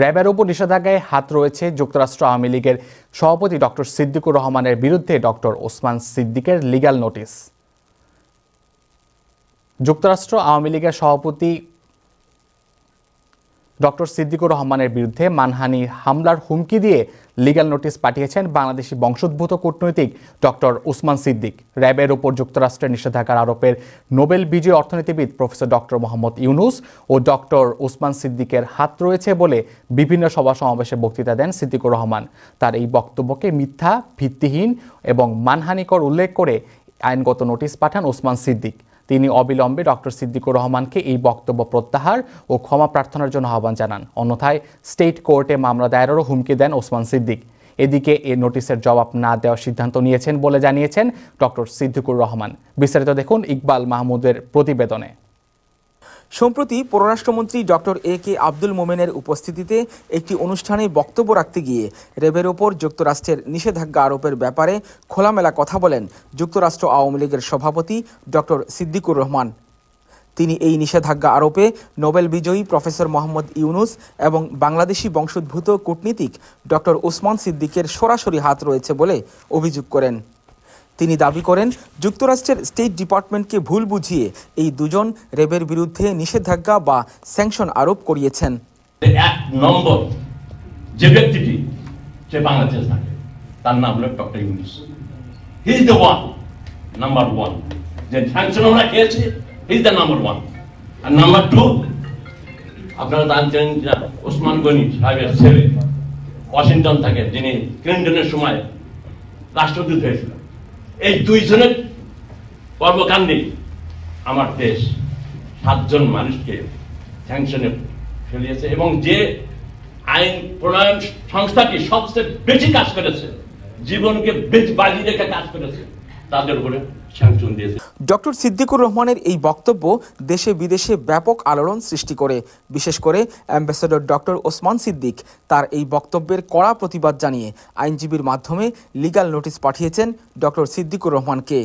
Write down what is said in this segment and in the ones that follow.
র্যাবের উপর নিষেধাজ্ঞায় হাত রয়েছে যুক্তরাষ্ট্র আওয়ামী লীগের সভাপতি ডক্টর সিদ্দিকুর রহমানের বিরুদ্ধে ডক্টর ওসমান সিদ্দিকের লিগ্যাল নোটিশ। যুক্তরাষ্ট্র আওয়ামী লীগের সভাপতি ডক্টর সিদ্দিকুর রহমানের বিরুদ্ধে মানহানি হামলার হুমকি দিয়ে লিগ্যাল নোটিশ পাঠিয়েছেন বাংলাদেশি বংশোদ্ভূত কূটনৈতিক ডক্টর ওসমান সিদ্দিক। র্যাবের ওপর যুক্তরাষ্ট্রের নিষেধাজ্ঞার আরোপের নোবেল বিজয়ী অর্থনীতিবিদ প্রফেসর ডক্টর মোহাম্মদ ইউনুস ও ডক্টর ওসমান সিদ্দিকের হাত রয়েছে বলে বিভিন্ন সভা সমাবেশে বক্তৃতা দেন সিদ্দিকুর রহমান। তার এই বক্তব্যকে মিথ্যা, ভিত্তিহীন এবং মানহানিকর উল্লেখ করে আইনগত নোটিশ পাঠান ওসমান সিদ্দিক। তিনি অবিলম্বে ডক্টর সিদ্দিকুর রহমানকে এই বক্তব্য প্রত্যাহার ও ক্ষমা প্রার্থনার জন্য আহ্বান জানান, অন্যথায় স্টেট কোর্টে মামলা দায়েরেরও হুমকি দেন ওসমান সিদ্দিক। এদিকে এই নোটিশের জবাব না দেওয়ার সিদ্ধান্ত নিয়েছেন বলে জানিয়েছেন ডক্টর সিদ্দিকুর রহমান। বিস্তারিত দেখুন ইকবাল মাহমুদের প্রতিবেদনে। সম্প্রতি পররাষ্ট্রমন্ত্রী ডক্টর এ কে আব্দুল মোমেনের উপস্থিতিতে একটি অনুষ্ঠানে বক্তব্য রাখতে গিয়ে র্যাবের ওপর যুক্তরাষ্ট্রের নিষেধাজ্ঞা আরোপের ব্যাপারে খোলামেলা কথা বলেন যুক্তরাষ্ট্র আওয়ামী লীগের সভাপতি ডক্টর সিদ্দিকুর রহমান। তিনি এই নিষেধাজ্ঞা আরোপে নোবেল বিজয়ী প্রফেসর মোহাম্মদ ইউনুস এবং বাংলাদেশি বংশোদ্ভূত কূটনীতিক ডক্টর ওসমান সিদ্দিকের সরাসরি হাত রয়েছে বলে অভিযোগ করেন। তিনি দাবি করেন, যুক্তরাষ্ট্রের স্টেট ডিপার্টমেন্টকে ভুল বুঝিয়ে এই দুজন র্যাবের বিরুদ্ধে নিষেধাজ্ঞা বা স্যাংশন আরোপ করিয়েছেন। এক নম্বর যে ব্যক্তিটি যে বাংলাদেশ থাকে তার নাম হলো doctor Yunus. He is the one number one, যে স্যাংশন আমরা খেয়েছি he is the number one. আর নাম্বার টু, আপনারা জানছেন যে ওসমান গনি সাহেবের ছেলে ওয়াশিংটন থাকে, যিনি ক্লিনটনের সময় রাষ্ট্রদূত হয়েছিল। এই দুইজনের কর্মকাণ্ডে আমার দেশ 7 জন মানুষকে স্যাংশনে ফেলিয়েছে, এবং যে আইন প্রণয়ন সংস্থাটি সবচেয়ে বেশি কাজ করেছে, জীবনকে বাজি রেখে কাজ করেছে, তাদের উপরে স্যাংশন দিয়েছে। ডক্টর সিদ্দিকুর রহমানের এই বক্তব্য দেশে বিদেশে ব্যাপক আলোড়ন সৃষ্টি করে। বিশেষ করে অ্যাম্বাসেডর ডক্টর ওসমান সিদ্দিক তার এই বক্তব্যের কড়া প্রতিবাদ জানিয়ে আইনজীবীর মাধ্যমে লিগ্যাল নোটিশ পাঠিয়েছেন ডক্টর সিদ্দিকুর রহমানকে।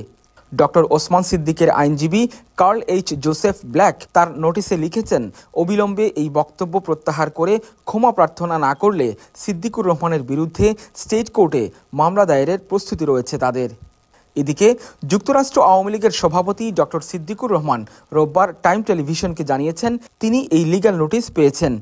ডক্টর ওসমান সিদ্দিকের আইনজীবী কার্ল এইচ জোসেফ ব্ল্যাক তার নোটিশে লিখেছেন, অবিলম্বে এই বক্তব্য প্রত্যাহার করে ক্ষমা প্রার্থনা না করলে সিদ্দিকুর রহমানের বিরুদ্ধে স্টেট কোর্টে মামলা দায়েরের প্রস্তুতি রয়েছে তাদের। এদিকে যুক্তরাষ্ট্র আওয়ামী লীগের সভাপতি ডক্টর সিদ্দিকুর রহমান রোববার টাইম টেলিভিশনকে জানিয়েছেন তিনি এই লিগ্যাল নোটিশ পেয়েছেন।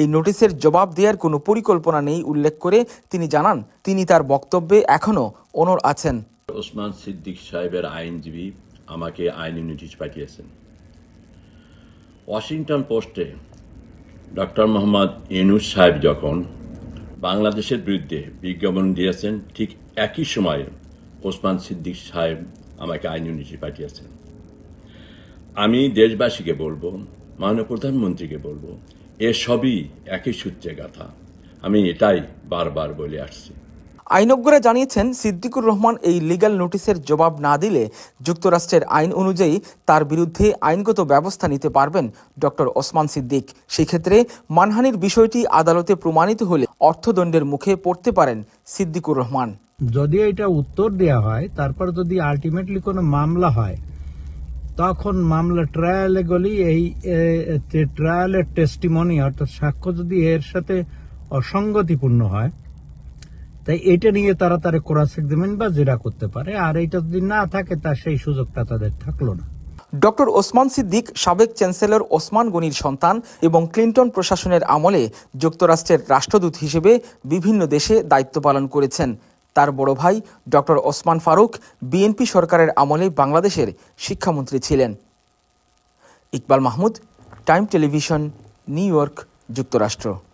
এই নোটিশের জবাব দেওয়ার কোনো পরিকল্পনা নেই উল্লেখ করে তিনি জানান, তিনি তার বক্তব্যে এখনও অনড় আছেন। ওসমান সিদ্দিক সাহেবের আইনজীবী আমাকে আইনি নোটিশ পাঠিয়েছেন। ওয়াশিংটন পোস্টে ডক্টর মোহাম্মদ ইউনুস সাহেব যখন বাংলাদেশের বিরুদ্ধে বিজ্ঞাপন দিয়েছেন, ঠিক একই সময়ে ওসমান সিদ্দিক সাহেব আমাকে আইনি নোটিশ পাঠিয়েছেন। আমি দেশবাসীকে বলবো, মাননীয় প্রধানমন্ত্রীকে বলবো, এসবই একই সূত্রে গাঁথা। আমি এটাই বারবার বলে আসছি। আইনজ্ঞরা জানিয়েছেন, সিদ্দিকুর রহমান এই লিগ্যাল নোটিশের জবাব না দিলে যুক্তরাষ্ট্রের আইন অনুযায়ী তার বিরুদ্ধে আইনগত ব্যবস্থা নিতে পারবেন ডক্টর ওসমান সিদ্দিক। সেক্ষেত্রে মানহানির বিষয়টি আদালতে প্রমাণিত হলে অর্থদণ্ডের মুখে পড়তে পারেন সিদ্দিকুর রহমান। যদি এটা উত্তর দেওয়া হয়, তারপর যদি আলটিমেটলি কোনো মামলা হয়, তখন মামলা ট্রায়ালে গলি এই ট্রায়ালের টেস্টিমনি অর্থাৎ সাক্ষ্য যদি এর সাথে অসঙ্গতিপূর্ণ হয়, তাই এটা নিয়ে তারা তারা ক্রস এক্সামিন বা জেরা করতে পারে। আর এটা যদি না থাকে, তার সেই সুযোগটা তাদের থাকলো না। ডক্টর ওসমান সিদ্দিক সাবেক চ্যান্সেলর ওসমান গনির সন্তান এবং ক্লিন্টন প্রশাসনের আমলে যুক্তরাষ্ট্রের রাষ্ট্রদূত হিসেবে বিভিন্ন দেশে দায়িত্ব পালন করেছেন। তার বড় ভাই ডক্টর ওসমান ফারুক বিএনপি সরকারের আমলে বাংলাদেশের শিক্ষামন্ত্রী ছিলেন। Iqbal Mahmud, time television, New York, যুক্তরাষ্ট্র।